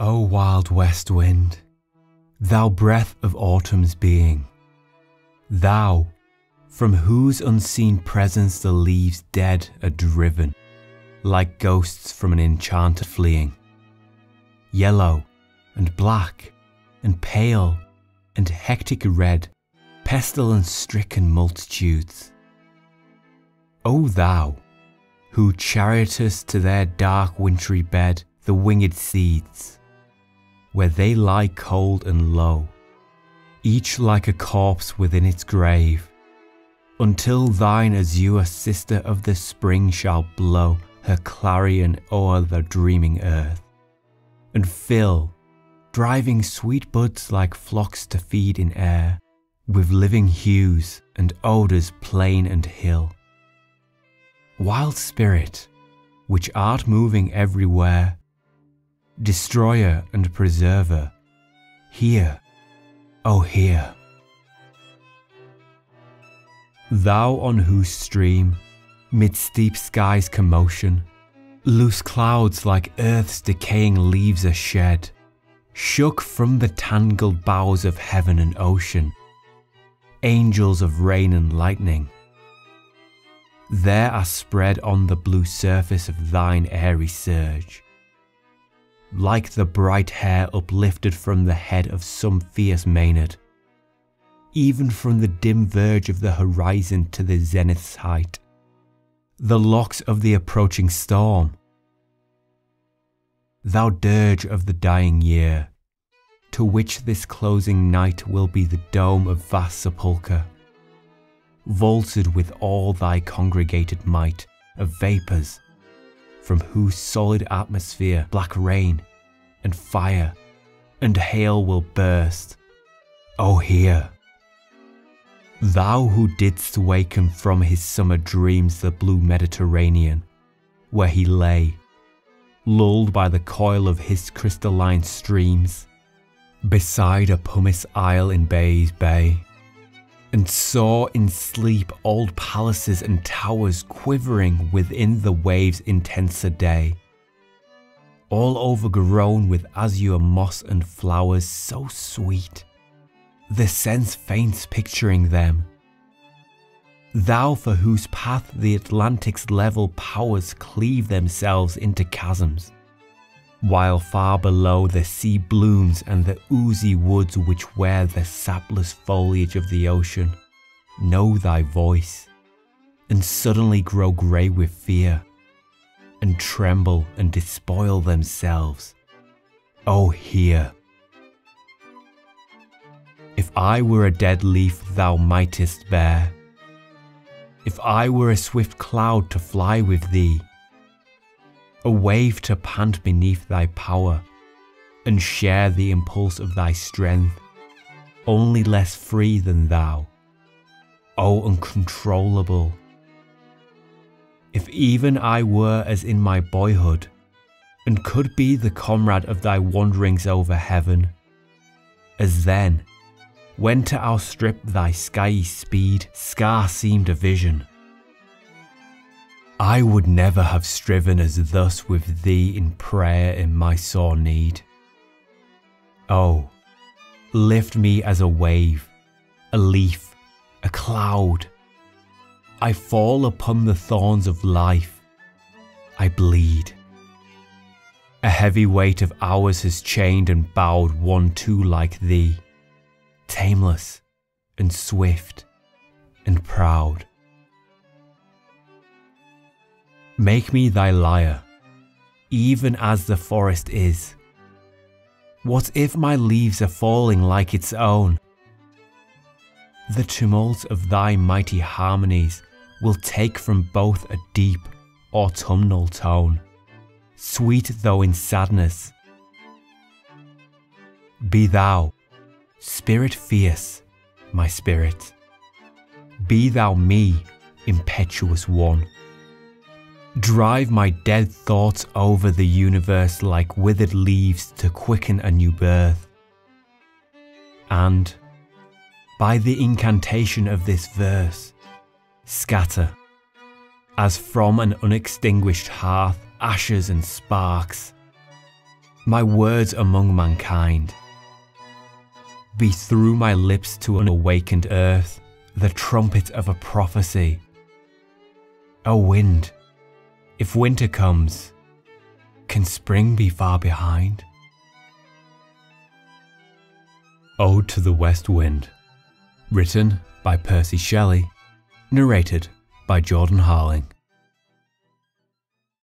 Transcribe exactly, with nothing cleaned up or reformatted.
O wild west wind, thou breath of autumn's being, thou, from whose unseen presence the leaves dead are driven, like ghosts from an enchanter fleeing, yellow and black and pale and hectic red, pestilence-stricken multitudes. O thou, who chariotest to their dark wintry bed the winged seeds, where they lie cold and low, each like a corpse within its grave, until thine azure sister of the spring shall blow her clarion o'er the dreaming earth, and fill, driving sweet buds like flocks to feed in air, with living hues and odours plain and hill. Wild spirit, which art moving everywhere, destroyer and preserver, hear, O hear. Thou on whose stream, mid steep sky's commotion, loose clouds like earth's decaying leaves are shed, shook from the tangled boughs of heaven and ocean, angels of rain and lightning, there are spread on the blue surface of thine airy surge, like the bright hair uplifted from the head of some fierce Maenad, even from the dim verge of the horizon to the zenith's height, the locks of the approaching storm. Thou dirge of the dying year, to which this closing night will be the dome of vast sepulchre, vaulted with all thy congregated might of vapours, from whose solid atmosphere black rain and fire and hail will burst, O hear! Thou who didst waken from his summer dreams the blue Mediterranean, where he lay, lulled by the coil of his crystalline streams, beside a pumice isle in Baiae's bay, and saw in sleep old palaces and towers quivering within the waves' intenser day, all overgrown with azure moss and flowers so sweet, the sense faints picturing them. Thou for whose path the Atlantic's level powers cleave themselves into chasms, while far below the sea blooms and the oozy woods which wear the sapless foliage of the ocean know thy voice, and suddenly grow grey with fear, and tremble and despoil themselves, O hear! If I were a dead leaf thou mightest bear, if I were a swift cloud to fly with thee, a wave to pant beneath thy power, and share the impulse of thy strength, only less free than thou, O uncontrollable! If even I were as in my boyhood, and could be the comrade of thy wanderings over heaven, as then, when to outstrip thy skyey speed scarce seemed a vision, I would never have striven as thus with thee in prayer in my sore need. Oh, lift me as a wave, a leaf, a cloud. I fall upon the thorns of life. I bleed. A heavy weight of hours has chained and bowed one too like thee, tameless and swift and proud. Make me thy lyre, even as the forest is. What if my leaves are falling like its own? The tumult of thy mighty harmonies will take from both a deep, autumnal tone, sweet though in sadness. Be thou, spirit fierce, my spirit. Be thou me, impetuous one. Drive my dead thoughts over the universe like withered leaves to quicken a new birth. And, by the incantation of this verse, scatter, as from an unextinguished hearth, ashes and sparks, my words among mankind. Be through my lips to an awakened earth, the trumpet of a prophecy. O wind, if winter comes, can spring be far behind? Ode to the West Wind, written by Percy Shelley, narrated by Jordan Harling.